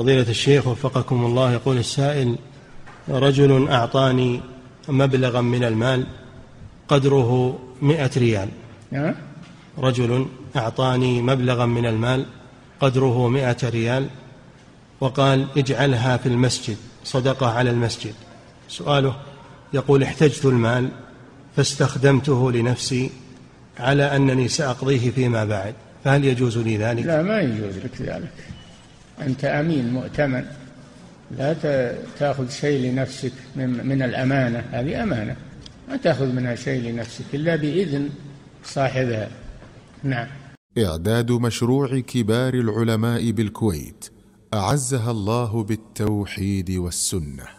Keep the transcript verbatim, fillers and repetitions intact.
فضيلة الشيخ وفقكم الله، يقول السائل: رجل أعطاني مبلغا من المال قدره مئة ريال. رجل أعطاني مبلغا من المال قدره مئة ريال وقال: اجعلها في المسجد صدقة على المسجد. سؤاله يقول: احتجت المال فاستخدمته لنفسي على أنني سأقضيه فيما بعد، فهل يجوز لي ذلك؟ لا، ما يجوز لك ذلك، أنت أمين مؤتمن، لا تأخذ شيء لنفسك من, من الأمانة، هذه أمانة ما تأخذ منها شيء لنفسك إلا بإذن صاحبها. نعم. إعداد مشروع كبار العلماء بالكويت أعزها الله بالتوحيد والسنة.